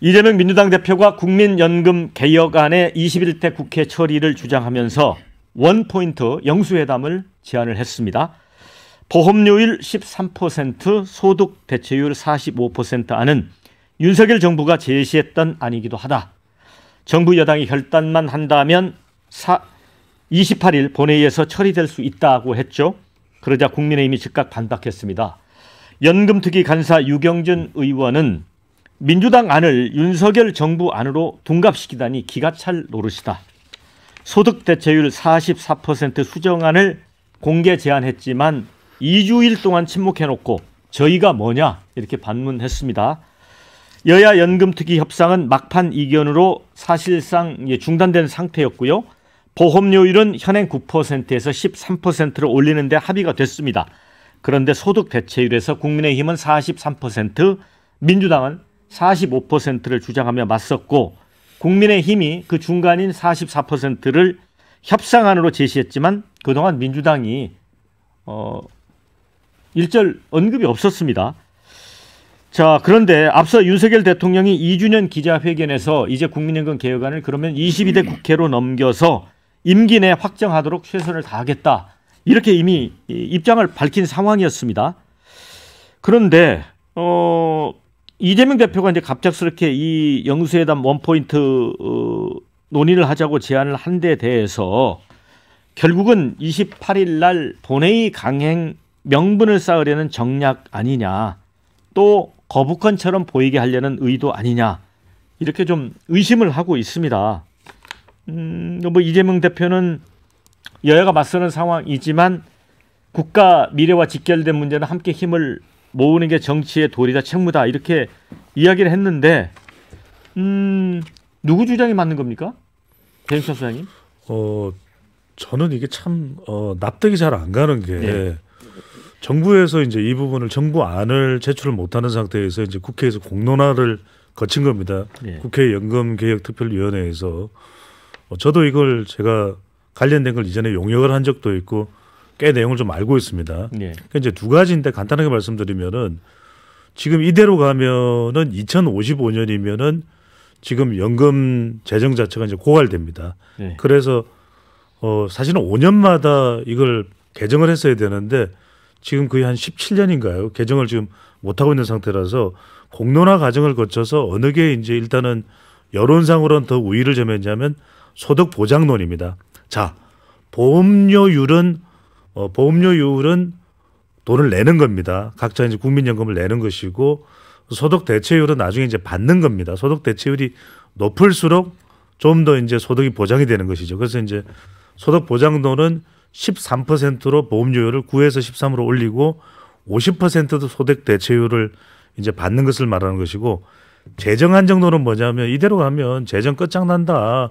이재명 민주당 대표가 국민연금 개혁안의 21대 국회 처리를 주장하면서 원포인트 영수회담을 제안을 했습니다. 보험료율 13%, 소득 대체율 45% 안은 윤석열 정부가 제시했던 안이기도 하다. 정부 여당이 결단만 한다면 28일 본회의에서 처리될 수 있다고 했죠. 그러자 국민의힘이 즉각 반박했습니다. 연금특위 간사 유경준 의원은 민주당 안을 윤석열 정부 안으로 둔갑시키다니 기가 찰 노릇이다. 소득 대체율 44% 수정안을 공개 제안했지만 2주일 동안 침묵해놓고 저희가 뭐냐 이렇게 반문했습니다. 여야 연금특위 협상은 막판 이견으로 사실상 중단된 상태였고요. 보험료율은 현행 9%에서 13%로 올리는 데 합의가 됐습니다. 그런데 소득 대체율에서 국민의힘은 43%, 민주당은 45%를 주장하며 맞섰고 국민의힘이 그 중간인 44%를 협상안으로 제시했지만 그동안 민주당이 일절 언급이 없었습니다. 자, 그런데 앞서 윤석열 대통령이 2주년 기자회견에서 이제 국민연금 개혁안을 그러면 22대 국회로 넘겨서 임기 내 확정하도록 최선을 다하겠다 이렇게 이미 입장을 밝힌 상황이었습니다. 그런데 이재명 대표가 이제 갑작스럽게 이 영수회담 원포인트 논의를 하자고 제안을 한 데 대해서 결국은 28일 날 본회의 강행 명분을 쌓으려는 정략 아니냐, 또 거부권처럼 보이게 하려는 의도 아니냐 이렇게 좀 의심을 하고 있습니다. 이재명 대표는 여야가 맞서는 상황이지만 국가 미래와 직결된 문제는 함께 힘을 모으는 게 정치의 도리다, 책무다 이렇게 이야기를 했는데 누구 주장이 맞는 겁니까? 배종찬 소장님? 저는 이게 참 납득이 잘 안 가는 게 네. 정부에서 이제 이 부분을 정부 안을 제출을 못하는 상태에서 이제 국회에서 공론화를 거친 겁니다. 네. 국회 연금개혁특별위원회에서 저도 이걸 제가 관련된 걸 이전에 용역을 한 적도 있고 꽤 내용을 좀 알고 있습니다. 네. 그러니까 이제 두 가지인데 간단하게 말씀드리면은 지금 이대로 가면은 2055년이면은 지금 연금 재정 자체가 이제 고갈됩니다. 네. 그래서 사실은 5년마다 이걸 개정을 했어야 되는데 지금 거의 한 17년인가요? 개정을 지금 못 하고 있는 상태라서 공론화 과정을 거쳐서 어느 게 이제 일단은 여론상으로는 더 우위를 점했냐면 소득 보장론입니다. 자, 보험료율은 돈을 내는 겁니다. 각자 이제 국민연금을 내는 것이고 소득 대체율은 나중에 이제 받는 겁니다. 소득 대체율이 높을수록 좀 더 이제 소득이 보장이 되는 것이죠. 그래서 이제 소득 보장론은 13%로 보험료율을 9에서 13으로 올리고 50%도 소득 대체율을 이제 받는 것을 말하는 것이고 재정 안정론은 뭐냐면 이대로 가면 재정 끝장난다.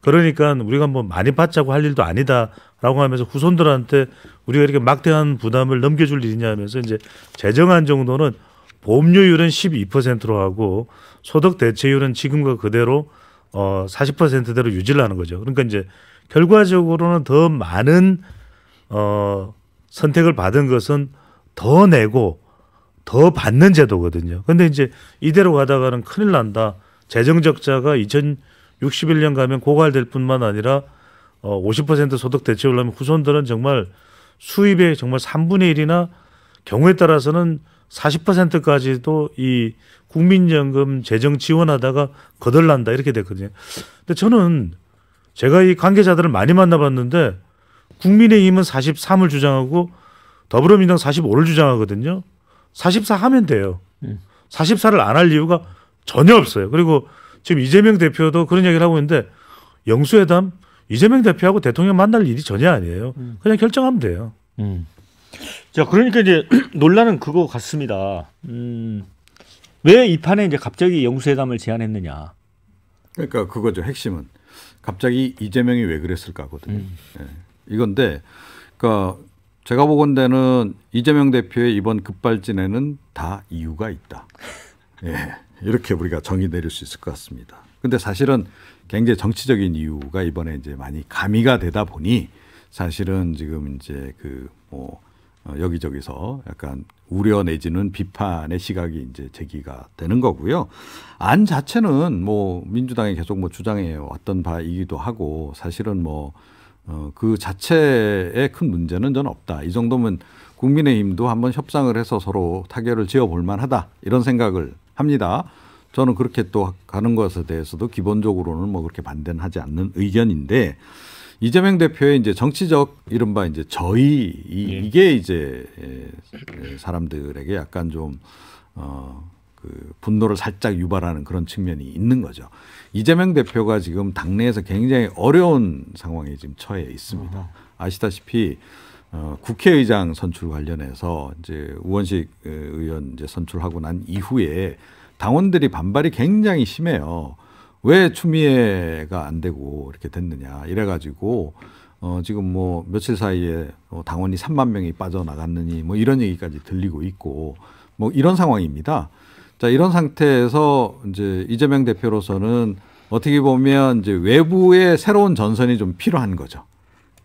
그러니까 우리가 뭐 많이 받자고 할 일도 아니다라고 하면서 후손들한테 우리가 이렇게 막대한 부담을 넘겨줄 일이냐 하면서 이제 재정 안정론은 보험료율은 12%로 하고 소득 대체율은 지금과 그대로 40%대로 유지를 하는 거죠. 그러니까 이제 결과적으로는 더 많은 선택을 받은 것은 더 내고 더 받는 제도거든요. 그런데 이제 이대로 가다가는 큰일 난다. 재정적자가 2061년 가면 고갈될 뿐만 아니라 50% 소득 대체율을 하면 후손들은 정말 수입의 정말 3분의 1이나 경우에 따라서는 40%까지도 이 국민연금 재정 지원하다가 거덜난다 이렇게 됐거든요. 근데 저는 제가 이 관계자들을 많이 만나봤는데 국민의힘은 43을 주장하고 더불어민주당 45를 주장하거든요. 44 하면 돼요. 44를 안 할 이유가 전혀 없어요. 그리고 지금 이재명 대표도 그런 얘기를 하고 있는데 영수회담 이재명 대표하고 대통령 만날 일이 전혀 아니에요. 그냥 결정하면 돼요. 자, 그러니까 이제 논란은 그거 같습니다. 왜 이 판에 이제 갑자기 영수회담을 제안했느냐. 그러니까 그거죠, 핵심은. 갑자기 이재명이 왜 그랬을까거든요. 예. 이건데, 그러니까 제가 보건대는 이재명 대표의 이번 급발진에는 다 이유가 있다. 예. 이렇게 우리가 정의 내릴 수 있을 것 같습니다. 근데 사실은 굉장히 정치적인 이유가 이번에 이제 많이 가미가 되다 보니 사실은 지금 이제 그 여기저기서 약간 우려 내지는 비판의 시각이 이제 제기가 되는 거고요. 안 자체는 뭐 민주당이 계속 뭐 주장해 왔던 바이기도 하고 사실은 뭐 그 자체의 큰 문제는 전 없다. 이 정도면 국민의힘도 한번 협상을 해서 서로 타결을 지어볼 만하다. 이런 생각을 합니다. 저는 그렇게 또 가는 것에 대해서도 기본적으로는 뭐 그렇게 반대는 하지 않는 의견인데 이재명 대표의 이제 정치적 이른바 이제 저의 이게 이제 사람들에게 약간 좀 그 분노를 살짝 유발하는 그런 측면이 있는 거죠. 이재명 대표가 지금 당내에서 굉장히 어려운 상황에 지금 처해 있습니다. 아시다시피 국회의장 선출 관련해서 이제 우원식 의원 이제 선출하고 난 이후에 당원들이 반발이 굉장히 심해요. 왜 추미애가 안 되고 이렇게 됐느냐 이래가지고 지금 뭐 며칠 사이에 당원이 3만 명이 빠져나갔느니 뭐 이런 얘기까지 들리고 있고 뭐 이런 상황입니다. 자 이런 상태에서 이제 이재명 대표로서는 어떻게 보면 이제 외부의 새로운 전선이 좀 필요한 거죠.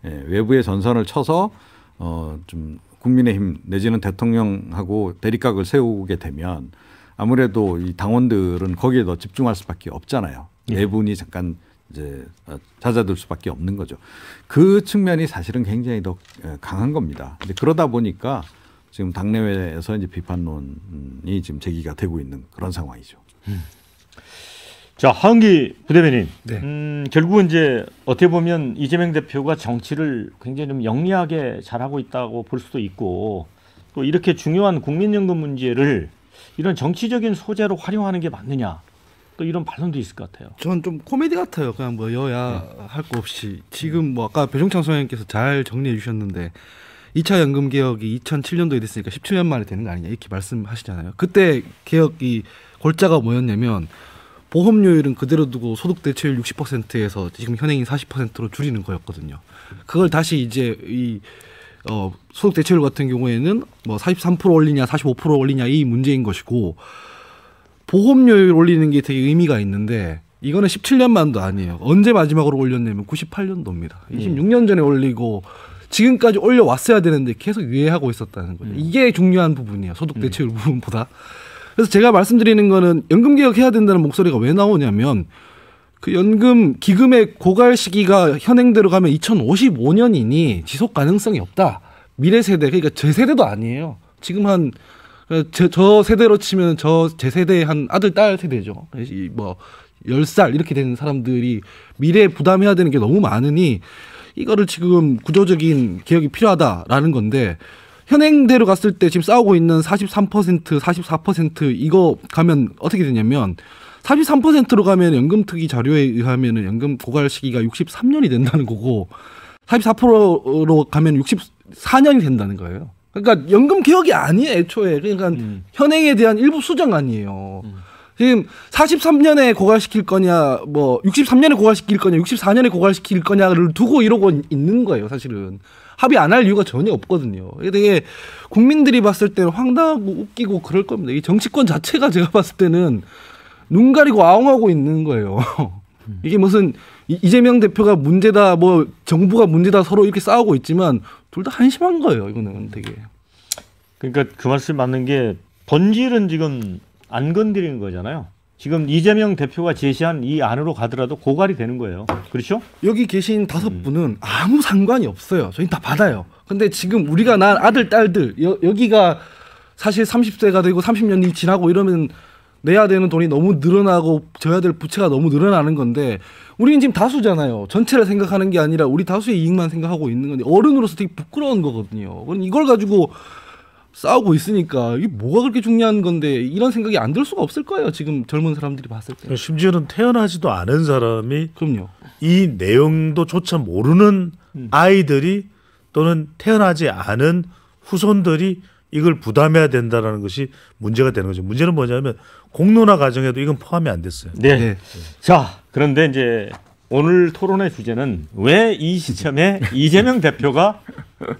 예, 외부의 전선을 쳐서 좀 국민의힘 내지는 대통령하고 대립각을 세우게 되면 아무래도 이 당원들은 거기에 더 집중할 수밖에 없잖아요. 내분이 잠깐 이제 잦아들 수밖에 없는 거죠. 그 측면이 사실은 굉장히 더 강한 겁니다. 근데 그러다 보니까 지금 당내외에서 이제 비판론이 지금 제기가 되고 있는 그런 상황이죠. 자, 하은기 부대변인. 네. 결국은 이제 어떻게 보면 이재명 대표가 정치를 굉장히 좀 영리하게 잘하고 있다고 볼 수도 있고 또 이렇게 중요한 국민연금 문제를 이런 정치적인 소재로 활용하는 게 맞느냐 또 이런 반론도 있을 것 같아요. 저는 좀 코미디 같아요. 그냥 뭐 여야 할 거 없이 지금 뭐 아까 배종찬 소장님께서 잘 정리해 주셨는데 2차 연금 개혁이 2007년도에 됐으니까 17년 만에 되는 거 아니냐 이렇게 말씀하시잖아요. 그때 개혁이 골자가 뭐였냐면 보험료율은 그대로 두고 소득 대체율 60%에서 지금 현행인 40%로 줄이는 거였거든요. 그걸 다시 이제 이 소득 대체율 같은 경우에는 뭐 43% 올리냐 45% 올리냐 이 문제인 것이고 보험료율 올리는 게 되게 의미가 있는데 이거는 17년만도 아니에요. 언제 마지막으로 올렸냐면 98년도입니다. 26년 전에 올리고 지금까지 올려왔어야 되는데 계속 유예하고 있었다는 거죠. 이게 중요한 부분이에요. 소득 대체율 부분보다. 그래서 제가 말씀드리는 거는 연금 개혁해야 된다는 목소리가 왜 나오냐면 그 연금 기금의 고갈 시기가 현행대로 가면 2055년이니 지속 가능성이 없다. 미래 세대 그러니까 제 세대도 아니에요. 지금 한 저 세대로 치면 저 제 세대의 한 아들 딸 세대죠. 뭐 10살 이렇게 되는 사람들이 미래에 부담해야 되는 게 너무 많으니 이거를 지금 구조적인 개혁이 필요하다라는 건데 현행대로 갔을 때 지금 싸우고 있는 43% 44% 이거 가면 어떻게 되냐면 43%로 가면 연금특위 자료에 의하면 연금 고갈 시기가 63년이 된다는 거고 44%로 가면 64년이 된다는 거예요. 그러니까 연금 개혁이 아니에요. 애초에. 그러니까 현행에 대한 일부 수정 아니에요. 지금 43년에 고갈시킬 거냐 뭐 63년에 고갈시킬 거냐 64년에 고갈시킬 거냐를 두고 이러고 있는 거예요. 사실은. 합의 안 할 이유가 전혀 없거든요. 이게 되게 국민들이 봤을 때는 황당하고 웃기고 그럴 겁니다. 이 정치권 자체가 제가 봤을 때는 눈 가리고 아웅하고 있는 거예요. 이게 무슨 이재명 대표가 문제다 뭐 정부가 문제다 서로 이렇게 싸우고 있지만 둘 다 한심한 거예요. 이거는 되게. 그러니까 그 말씀 맞는 게 본질은 지금 안 건드리는 거잖아요. 지금 이재명 대표가 제시한 이 안으로 가더라도 고갈이 되는 거예요. 그렇죠? 여기 계신 5분은 아무 상관이 없어요. 저희는 다 받아요. 근데 지금 우리가 낳은 아들, 딸들 여기가 사실 30세가 되고 30년이 지나고 이러면 내야 되는 돈이 너무 늘어나고 져야 될 부채가 너무 늘어나는 건데 우리는 지금 다수잖아요. 전체를 생각하는 게 아니라 우리 다수의 이익만 생각하고 있는 건데 어른으로서 되게 부끄러운 거거든요. 이걸 가지고 싸우고 있으니까 이게 뭐가 그렇게 중요한 건데 이런 생각이 안 들 수가 없을 거예요. 지금 젊은 사람들이 봤을 때. 심지어는 태어나지도 않은 사람이 그럼요. 이 내용도조차 모르는 아이들이 또는 태어나지 않은 후손들이 이걸 부담해야 된다는 것이 문제가 되는 거죠. 문제는 뭐냐면 공론화 과정에도 이건 포함이 안 됐어요. 네. 네. 자, 그런데 이제 오늘 토론의 주제는 왜 이 시점에 이재명 대표가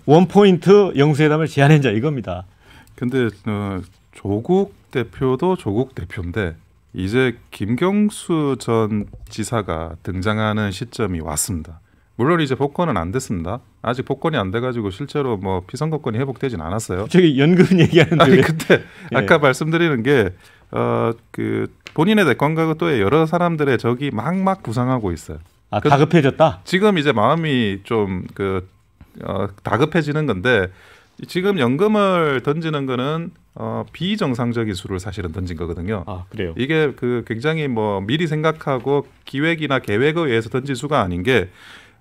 원포인트 영수회담을 제안했냐 이겁니다. 근데 조국 대표도 조국 대표인데 이제 김경수 전 지사가 등장하는 시점이 왔습니다. 물론 이제 복권은 안 됐습니다. 아직 복권이 안 돼가지고 실제로 뭐 피선거권이 회복되진 않았어요. 저기 연금 얘기하는데. 아니 근데 예. 아까 말씀드리는 게 그 본인의 대권과 또 여러 사람들의 적이 막 구상하고 있어요. 아 다급해졌다. 지금 이제 마음이 좀 그 다급해지는 건데 지금 연금을 던지는 거는 비정상적인 수를 사실은 던진 거거든요. 아 그래요. 이게 그 굉장히 뭐 미리 생각하고 기획이나 계획에 의해서 던진 수가 아닌 게.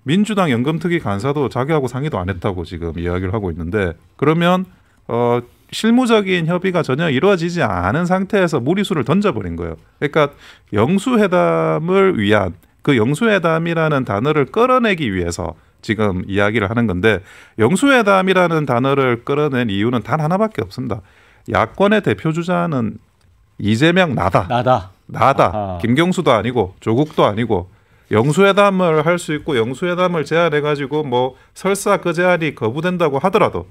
민주당 연금특위 간사도 자기하고 상의도 안 했다고 지금 이야기를 하고 있는데 그러면 실무적인 협의가 전혀 이루어지지 않은 상태에서 무리수를 던져버린 거예요. 그러니까 영수회담을 위한 그 영수회담이라는 단어를 끌어내기 위해서 지금 이야기를 하는 건데 영수회담이라는 단어를 끌어낸 이유는 단 하나밖에 없습니다. 야권의 대표 주자는 이재명 나다. 아하. 김경수도 아니고 조국도 아니고 영수회담을 할 수 있고 영수회담을 제안해가지고 뭐 설사 그 제안이 거부된다고 하더라도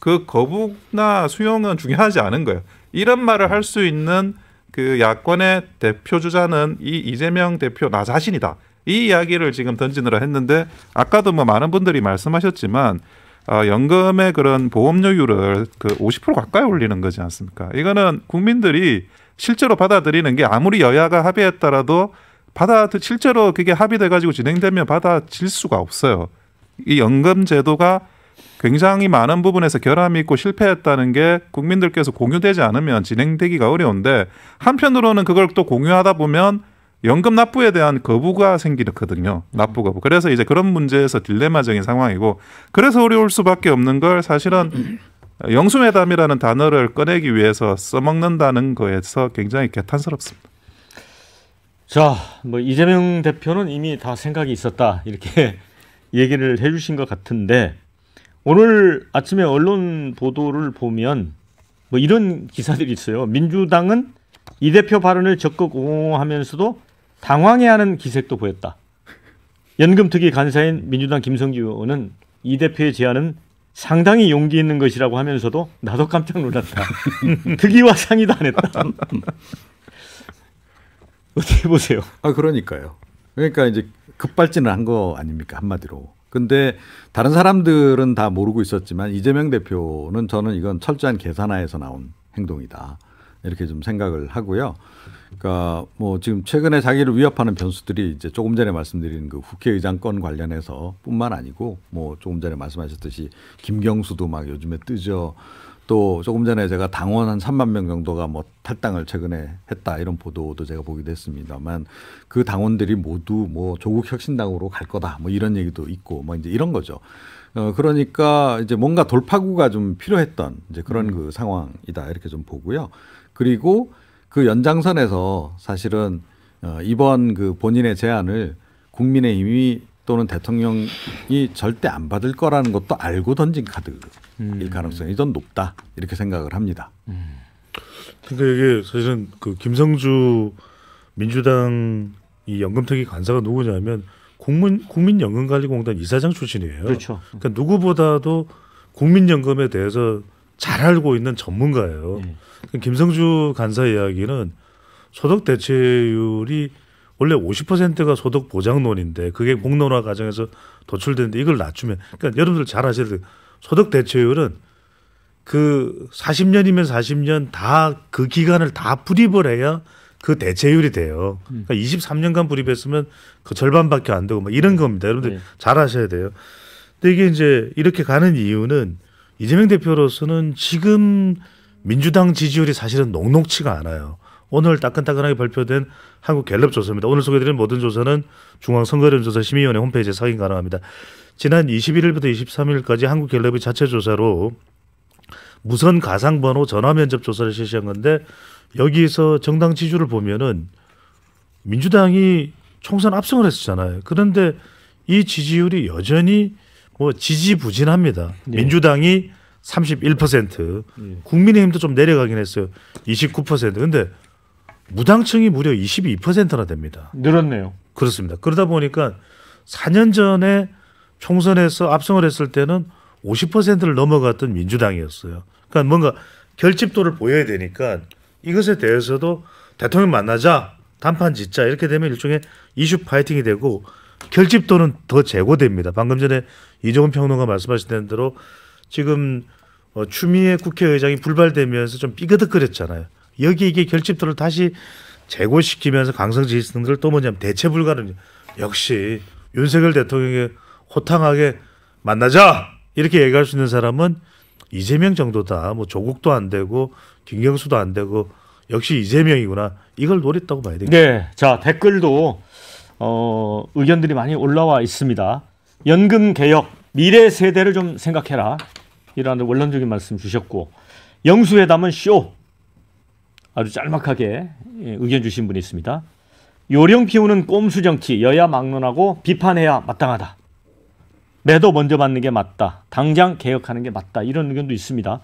그 거부나 수용은 중요하지 않은 거예요. 이런 말을 할 수 있는 그 야권의 대표 주자는 이 이재명 대표 나 자신이다. 이 이야기를 지금 던지느라 했는데 아까도 뭐 많은 분들이 말씀하셨지만 연금의 그런 보험료율을 그 50% 가까이 올리는 거지 않습니까? 이거는 국민들이 실제로 받아들이는 게 아무리 여야가 합의했더라도 실제로 그게 합의돼가지고 진행되면 받아질 수가 없어요. 이 연금 제도가 굉장히 많은 부분에서 결함이 있고 실패했다는 게 국민들께서 공유되지 않으면 진행되기가 어려운데 한편으로는 그걸 또 공유하다 보면 연금 납부에 대한 거부가 생기거든요. 납부 거부. 그래서 이제 그런 문제에서 딜레마적인 상황이고 그래서 어려울 수밖에 없는 걸 사실은 영수회담이라는 단어를 꺼내기 위해서 써먹는다는 거에서 굉장히 개탄스럽습니다. 자, 뭐 이재명 대표는 이미 다 생각이 있었다 이렇게 얘기를 해주신 것 같은데 오늘 아침에 언론 보도를 보면 뭐 이런 기사들이 있어요. 민주당은 이 대표 발언을 적극 옹호하면서도 당황해하는 기색도 보였다. 연금특위 간사인 민주당 김성주 의원은 이 대표의 제안은 상당히 용기 있는 것이라고 하면서도 나도 깜짝 놀랐다. 특위와 상의도 안 했다. 어떻게 보세요? 아 그러니까요. 그러니까 이제 급발진을 한 거 아닙니까 한마디로. 근데 다른 사람들은 다 모르고 있었지만 이재명 대표는 저는 이건 철저한 계산하에서 나온 행동이다 이렇게 좀 생각을 하고요. 그러니까 뭐 지금 최근에 자기를 위협하는 변수들이 이제 조금 전에 말씀드린 그 국회의장 건 관련해서뿐만 아니고 뭐 조금 전에 말씀하셨듯이 김경수도 막 요즘에 뜨죠. 또 조금 전에 제가 당원 한 3만 명 정도가 뭐 탈당을 최근에 했다 이런 보도도 제가 보기도 했습니다만 그 당원들이 모두 뭐 조국 혁신당으로 갈 거다 뭐 이런 얘기도 있고 뭐 이제 이런 거죠. 그러니까 이제 뭔가 돌파구가 좀 필요했던 이제 그런 그 상황이다 이렇게 좀 보고요. 그리고 그 연장선에서 사실은 이번 그 본인의 제안을 국민의힘이 또는 대통령이 절대 안 받을 거라는 것도 알고 던진 카드일 가능성이 좀 높다 이렇게 생각을 합니다. 근데 이게 사실은 그 김성주 민주당 이 연금특위 간사가 누구냐면 국민연금관리공단 이사장 출신이에요. 그렇죠. 그러니까 누구보다도 국민연금에 대해서 잘 알고 있는 전문가예요. 그러니까 김성주 간사 이야기는 소득 대체율이 원래 50%가 소득 보장론인데 그게 공론화 과정에서 도출되는데 이걸 낮추면 그러니까 여러분들 잘 아셔야 돼요. 소득 대체율은 그 40년이면 40년 다 그 기간을 다 불입을 해야 그 대체율이 돼요. 그러니까 23년간 불입했으면 그 절반밖에 안 되고 막 이런 겁니다. 여러분들 잘 아셔야 돼요. 근데 이게 이제 이렇게 가는 이유는 이재명 대표로서는 지금 민주당 지지율이 사실은 녹록치가 않아요. 오늘 따끈따끈하게 발표된 한국갤럽 조사입니다. 오늘 소개드린 모든 조사는 중앙선거연구원 조사심의위원회 홈페이지에서 확인 가능합니다. 지난 21일부터 23일까지 한국갤럽이 자체 조사로 무선 가상번호 전화면접 조사를 실시한 건데 여기서 정당 지지율을 보면은 민주당이 총선 압승을 했었잖아요. 그런데 이 지지율이 여전히 뭐 지지부진합니다. 네. 민주당이 31%, 네. 국민의힘도 좀 내려가긴 했어요. 29%. 근데 무당층이 무려 22%나 됩니다. 늘었네요. 그렇습니다. 그러다 보니까 4년 전에 총선에서 압승을 했을 때는 50%를 넘어갔던 민주당이었어요. 그러니까 뭔가 결집도를 보여야 되니까 이것에 대해서도 대통령 만나자, 단판 짓자 이렇게 되면 일종의 이슈 파이팅이 되고 결집도는 더 제고됩니다. 방금 전에 이종훈 평론가 말씀하신 대로 지금 추미애 국회의장이 불발되면서 좀 삐그덕거렸잖아요. 여기 이게 결집도를 다시 제고시키면서 강성지지층들을 또 뭐냐면 대체 불가능. 역시 윤석열 대통령이 호탕하게 만나자 이렇게 얘기할 수 있는 사람은 이재명 정도다. 뭐 조국도 안 되고 김경수도 안 되고 역시 이재명이구나. 이걸 노렸다고 봐야 되겠죠. 네, 자 댓글도 의견들이 많이 올라와 있습니다. 연금 개혁, 미래 세대를 좀 생각해라. 이런 원론적인 말씀 주셨고, 영수회담은 쇼. 아주 짤막하게 의견 주신 분이 있습니다. 요령 피우는 꼼수 정치, 여야 막론하고 비판해야 마땅하다. 매도 먼저 받는 게 맞다. 당장 개혁하는 게 맞다. 이런 의견도 있습니다.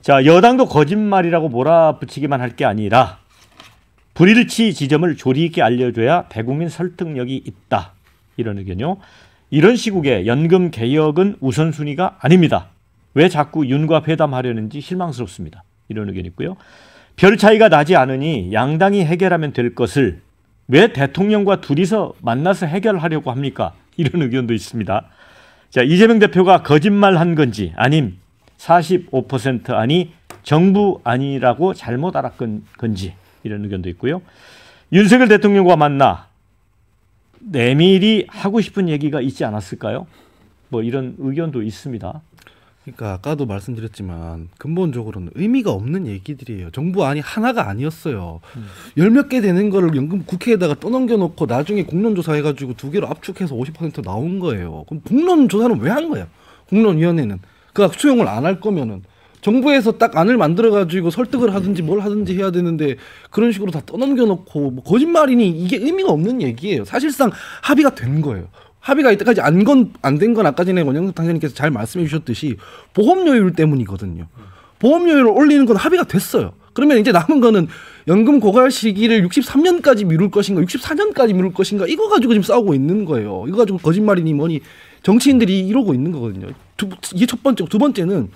자, 여당도 거짓말이라고 몰아붙이기만 할 게 아니라 불일치 지점을 조리 있게 알려줘야 대국민 설득력이 있다. 이런 의견요. 이런 시국에 연금 개혁은 우선순위가 아닙니다. 왜 자꾸 윤과 회담하려는지 실망스럽습니다. 이런 의견이 있고요. 별 차이가 나지 않으니 양당이 해결하면 될 것을 왜 대통령과 둘이서 만나서 해결하려고 합니까? 이런 의견도 있습니다. 자, 이재명 대표가 거짓말한 건지 아님 45% 아니 정부 아니라고 잘못 알았건 건지 이런 의견도 있고요. 윤석열 대통령과 만나 내밀히 하고 싶은 얘기가 있지 않았을까요? 뭐 이런 의견도 있습니다. 그러니까 아까도 말씀드렸지만 근본적으로는 의미가 없는 얘기들이에요. 정부 안이 하나가 아니었어요. 열 몇 개 되는 거를 연금 국회에다가 떠넘겨놓고 나중에 공론조사 해가지고 두 개로 압축해서 50% 나온 거예요. 그럼 공론조사는 왜 한 거예요? 공론위원회는. 그러니까 수용을 안 할 거면은 정부에서 딱 안을 만들어가지고 설득을 하든지 뭘 하든지 해야 되는데 그런 식으로 다 떠넘겨놓고 뭐 거짓말이니 이게 의미가 없는 얘기예요. 사실상 합의가 된 거예요. 합의가 이때까지 안 된 건 아까 전에 원영석 당선인께서 잘 말씀해 주셨듯이 보험료율 때문이거든요. 보험료율을 올리는 건 합의가 됐어요. 그러면 이제 남은 거는 연금 고갈 시기를 63년까지 미룰 것인가 64년까지 미룰 것인가 이거 가지고 지금 싸우고 있는 거예요. 이거 가지고 거짓말이니 뭐니 정치인들이 이러고 있는 거거든요. 이게 첫 번째고 두 번째는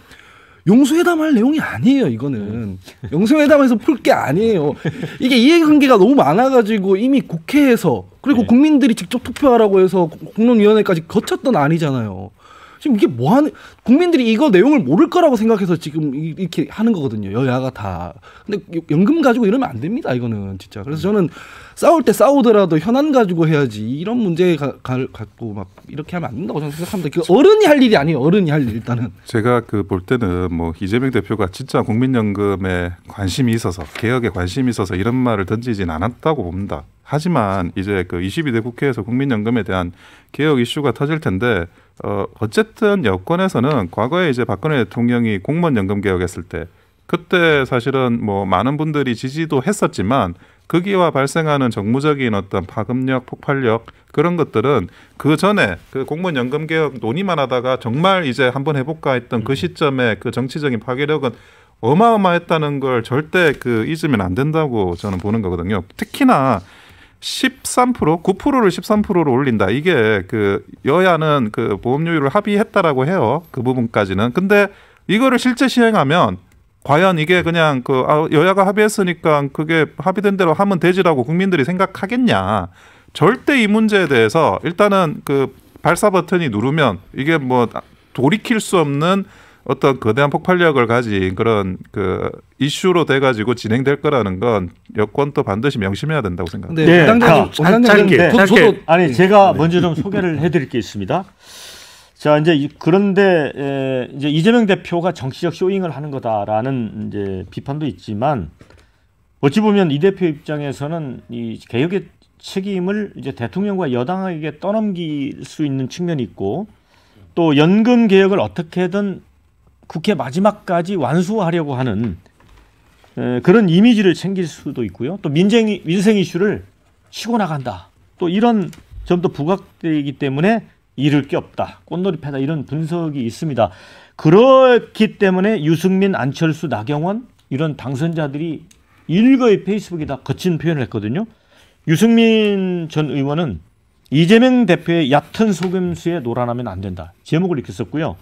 용수회담할 내용이 아니에요. 이거는 용수회담에서 풀 게 아니에요. 이게 이해관계가 너무 많아가지고 이미 국회에서 그리고 국민들이 직접 투표하라고 해서 공론위원회까지 거쳤던 안이잖아요. 지금 이게 뭐 하는 국민들이 이거 내용을 모를 거라고 생각해서 지금 이렇게 하는 거거든요. 여야가 다. 근데 연금 가지고 이러면 안 됩니다. 이거는 진짜. 그래서 저는 싸울 때 싸우더라도 현안 가지고 해야지 이런 문제 갖고 막 이렇게 하면 안 된다고 저는 생각합니다. 그러니까 어른이 할 일이 아니에요. 어른이 할 일 일단은. 제가 그 볼 때는 뭐 이재명 대표가 진짜 국민연금에 관심이 있어서 개혁에 관심이 있어서 이런 말을 던지진 않았다고 봅니다. 하지만 이제 그 22대 국회에서 국민연금에 대한 개혁 이슈가 터질 텐데 어쨌든 여권에서는 과거에 이제 박근혜 대통령이 공무원연금 개혁했을 때 그때 사실은 뭐 많은 분들이 지지도 했었지만 거기와 발생하는 정무적인 어떤 파급력, 폭발력 그런 것들은 그 전에 그 공무원연금 개혁 논의만 하다가 정말 이제 한번 해볼까 했던 그 시점에 그 정치적인 파괴력은 어마어마했다는 걸 절대 그 잊으면 안 된다고 저는 보는 거거든요. 특히나 13% 9%를 13%로 올린다. 이게 그 여야는 그 보험료율을 합의했다라고 해요. 그 부분까지는. 근데 이거를 실제 시행하면 과연 이게 그냥 그 여야가 합의했으니까 그게 합의된 대로 하면 되지라고 국민들이 생각하겠냐? 절대 이 문제에 대해서 일단은 그 발사 버튼이 누르면 이게 뭐 돌이킬 수 없는 어떤 거대한 폭발력을 가진 그런 그 이슈로 돼가지고 진행될 거라는 건 여권도 반드시 명심해야 된다고 생각합니다. 네, 짧게. 아니 제가 먼저 좀 소개를 해드릴 게 있습니다. 자, 이제 그런데 이제 이재명 대표가 정치적 쇼잉을 하는 거다라는 이제 비판도 있지만 어찌 보면 이 대표 입장에서는 이 개혁의 책임을 이제 대통령과 여당에게 떠넘길 수 있는 측면이 있고 또 연금 개혁을 어떻게든 국회 마지막까지 완수하려고 하는 그런 이미지를 챙길 수도 있고요. 또 민생 이슈를 치고 나간다. 또 이런 점도 부각되기 때문에 이를 게 없다. 꽃놀이 패다 이런 분석이 있습니다. 그렇기 때문에 유승민, 안철수, 나경원 이런 당선자들이 일거의 페이스북에다 거친 표현을 했거든요. 유승민 전 의원은 이재명 대표의 얕은 속임수에 놀아나면 안 된다. 제목을 이렇게 썼고요.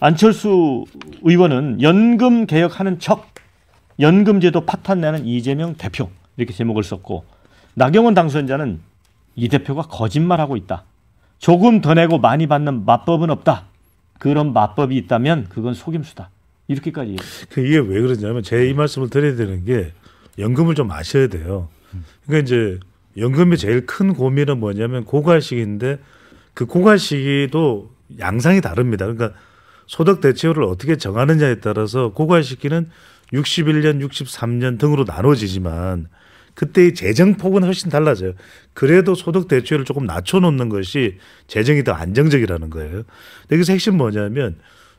안철수 의원은 연금 개혁하는 척 연금제도 파탄내는 이재명 대표 이렇게 제목을 썼고 나경원 당선자는 이 대표가 거짓말하고 있다. 조금 더 내고 많이 받는 맛법은 없다. 그런 맛법이 있다면 그건 속임수다. 이렇게까지 얘기해요. 이게 왜 그러냐면 제 이 말씀을 드려야 되는 게 연금을 좀 아셔야 돼요. 그러니까 이제 연금의 제일 큰 고민은 뭐냐면 고갈시기인데 그 고갈시기도 양상이 다릅니다. 그러니까 소득 대체율을 어떻게 정하느냐에 따라서 고갈시기는 61년, 63년 등으로 나눠지지만 그때의 재정폭은 훨씬 달라져요. 그래도 소득 대체율을 조금 낮춰놓는 것이 재정이 더 안정적이라는 거예요. 여기서 핵심 뭐냐면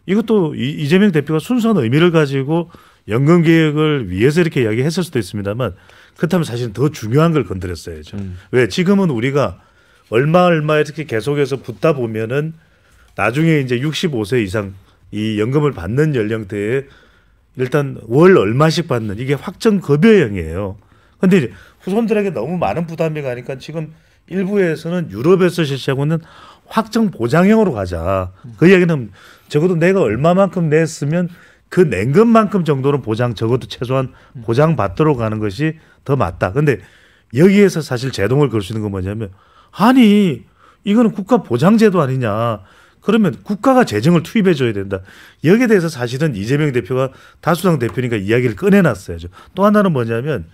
이것도 이재명 대표가 순수한 의미를 가지고 연금 개혁을 위해서 이렇게 이야기했을 수도 있습니다만 그렇다면 사실은 더 중요한 걸 건드렸어야죠. 왜? 지금은 우리가 얼마 이렇게 계속해서 붙다 보면은 나중에 이제 65세 이상 이 연금을 받는 연령대에 일단 월 얼마씩 받는 이게 확정급여형이에요. 그런데 후손들에게 너무 많은 부담이 가니까 지금 일부에서는 유럽에서 실시하고 있는 확정보장형으로 가자. 그 이야기는 적어도 내가 얼마만큼 냈으면 그 낸 것만큼 정도는 보장, 적어도 최소한 보장받도록 하는 것이 더 맞다. 그런데 여기에서 사실 제동을 걸 수 있는 건 뭐냐면 아니 이거는 국가 보장제도 아니냐. 그러면 국가가 재정을 투입해줘야 된다. 여기에 대해서 사실은 이재명 대표가 다수당 대표니까 이야기를 꺼내놨어야죠. 또 하나는 뭐냐면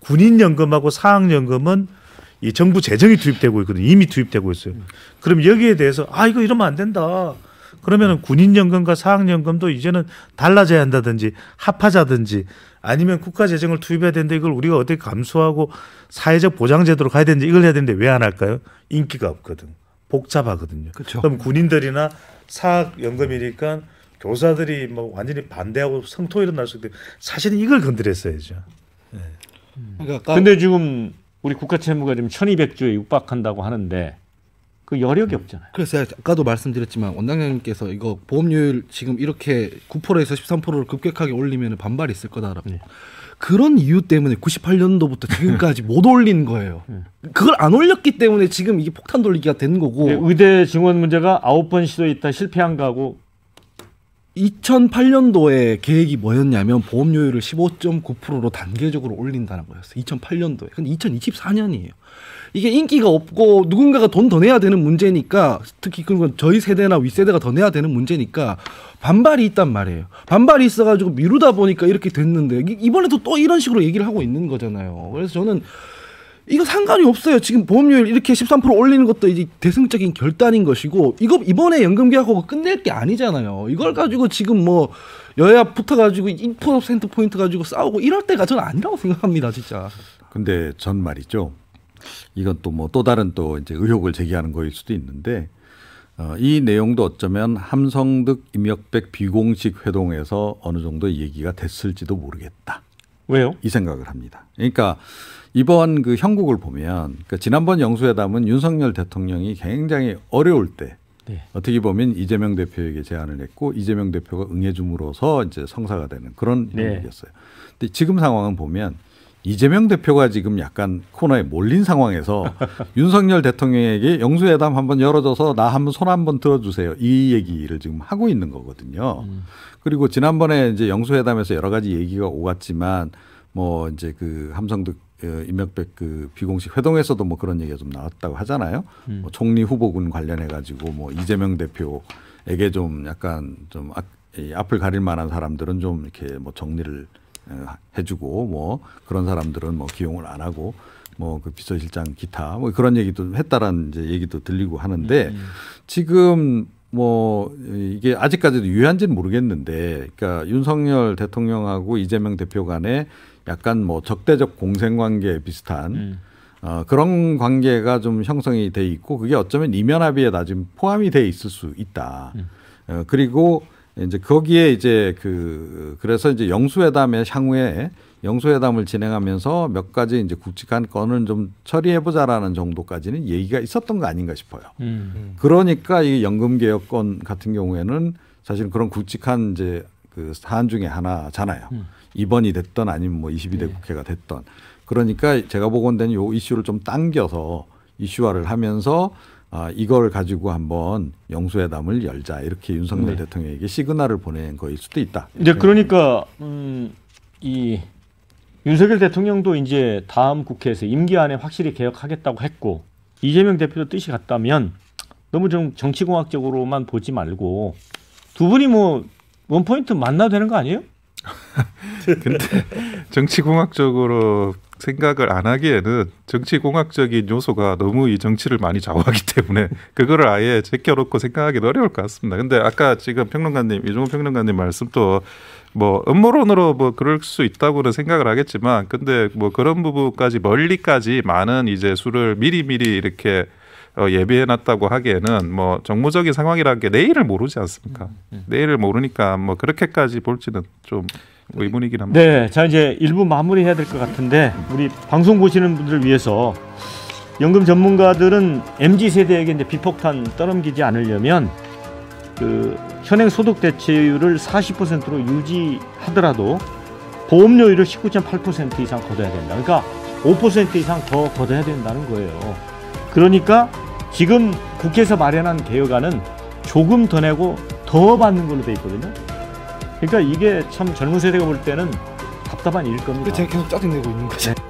군인연금하고 사학연금은 이 정부 재정이 투입되고 있거든요. 이미 투입되고 있어요. 그럼 여기에 대해서 아 이거 이러면 안 된다. 그러면은 군인연금과 사학연금도 이제는 달라져야 한다든지 합하자든지 아니면 국가 재정을 투입해야 되는데 이걸 우리가 어떻게 감수하고 사회적 보장제도로 가야 되는지 이걸 해야 되는데 왜 안 할까요? 인기가 없거든. 복잡하거든요. 그쵸. 그럼 군인들이나 사학연금이니까 교사들이 뭐 완전히 반대하고 성토 일어날 수 있는데 사실은 이걸 건드렸어야죠. 네. 그러니까 근데 지금 우리 국가 채무가 지금 1200조에 육박한다고 하는데 그 여력이 없잖아요. 그래서 아까도 말씀드렸지만 원장님께서 이거 보험료율 지금 이렇게 9%에서 13%를 급격하게 올리면 반발이 있을 거다라고. 네. 그런 이유 때문에 98년도부터 지금까지 못 올린 거예요. 그걸 안 올렸기 때문에 지금 이게 폭탄 돌리기가 된 거고. 네, 의대 증원 문제가 9번 시도했다 실패한 거하고. 2008년도에 계획이 뭐였냐면 보험료율을 15.9%로 단계적으로 올린다는 거였어요. 2008년도에. 근데 2024년이에요. 이게 인기가 없고 누군가가 돈 더 내야 되는 문제니까 특히 그건 저희 세대나 윗세대가 더 내야 되는 문제니까 반발이 있단 말이에요. 반발이 있어가지고 미루다 보니까 이렇게 됐는데 이번에도 또 이런 식으로 얘기를 하고 있는 거잖아요. 그래서 저는 이거 상관이 없어요. 지금 보험료율 이렇게 13% 올리는 것도 이제 대승적인 결단인 것이고 이거 이번에 연금개혁하고 끝낼 게 아니잖아요. 이걸 가지고 지금 뭐 여야 붙어가지고 1%포인트 가지고 싸우고 이럴 때가 저는 아니라고 생각합니다. 진짜. 근데 전 말이죠. 이건 또 뭐 또 다른 또 이제 의혹을 제기하는 거일 수도 있는데 이 내용도 어쩌면 함성득 임혁백 비공식 회동에서 어느 정도 얘기가 됐을지도 모르겠다. 왜요? 이 생각을 합니다. 그러니까 이번 그 형국을 보면 그러니까 지난번 영수회담은 윤석열 대통령이 굉장히 어려울 때 네. 어떻게 보면 이재명 대표에게 제안을 했고 이재명 대표가 응해줌으로써 이제 성사가 되는 그런 네. 일이었어요. 근데 지금 상황은 보면 이재명 대표가 지금 약간 코너에 몰린 상황에서 윤석열 대통령에게 영수회담 한번 열어줘서 나 한번 손 한번 들어주세요. 이 얘기를 지금 하고 있는 거거든요. 그리고 지난번에 이제 영수회담에서 여러 가지 얘기가 오갔지만 뭐 이제 그 함성득 임혁백 그 비공식 회동에서도 뭐 그런 얘기가 좀 나왔다고 하잖아요. 뭐 총리 후보군 관련해 가지고 뭐 이재명 대표에게 좀 약간 좀 앞을 가릴 만한 사람들은 좀 이렇게 뭐 정리를 해주고 뭐 그런 사람들은 뭐 기용을 안 하고 뭐 그 비서실장 기타 뭐 그런 얘기도 했다라는 이제 얘기도 들리고 하는데 지금 뭐 이게 아직까지도 유효한지는 모르겠는데 그러니까 윤석열 대통령하고 이재명 대표 간에 약간 뭐 적대적 공생관계 비슷한 그런 관계가 좀 형성이 돼 있고 그게 어쩌면 이면 합의에 다 지금 포함이 돼 있을 수 있다. 그리고 이제 거기에 이제 그래서 이제 영수회담의 향후에 영수회담을 진행하면서 몇 가지 이제 굵직한 건은 좀 처리해보자라는 정도까지는 얘기가 있었던 거 아닌가 싶어요. 그러니까 이 연금개혁권 같은 경우에는 사실 그런 굵직한 이제 그 사안 중에 하나잖아요. 이번이 됐던 아니면 뭐 22대 네. 국회가 됐던. 그러니까 제가 보건대는 요 이슈를 좀 당겨서 이슈화를 하면서 이걸 가지고 한번 영수회담을 열자 이렇게 윤석열 네. 대통령에게 시그널을 보낸 거일 수도 있다. 이제 그러니까 이 윤석열 대통령도 이제 다음 국회에서 임기 안에 확실히 개혁하겠다고 했고 이재명 대표도 뜻이 같다면 너무 좀 정치공학적으로만 보지 말고 두 분이 뭐 원포인트 만나야 되는 거 아니에요? 근데 정치공학적으로 생각을 안 하기에는 정치공학적인 요소가 너무 이 정치를 많이 좌우하기 때문에 그거를 아예 제껴놓고 생각하기는 어려울 것 같습니다. 근데 아까 지금 평론가님, 이종훈 평론가님 말씀도 뭐 음모론으로 뭐 그럴 수 있다고는 생각을 하겠지만, 근데 뭐 그런 부분까지 멀리까지 많은 이제 수를 미리미리 이렇게 예비해놨다고 하기에는 뭐 정무적인 상황이라는 게 내일을 모르지 않습니까? 내일을 모르니까 뭐 그렇게까지 볼지는 좀 의문이긴 합니다. 네, 자 이제 1부 마무리해야 될 것 같은데 우리 방송 보시는 분들을 위해서 연금 전문가들은 MZ 세대에게 이제 비폭탄 떠넘기지 않으려면 그 현행 소득 대체율을 40%로 유지하더라도 보험료율을 19.8% 이상 거둬야 된다. 그러니까 5% 이상 더 거둬야 된다는 거예요. 그러니까 지금 국회에서 마련한 개혁안은 조금 더 내고 더 받는 걸로 돼 있거든요. 그러니까 이게 참 젊은 세대가 볼 때는 답답한 일일 겁니다. 제가 계속 짜증내고 있는 거죠. 네.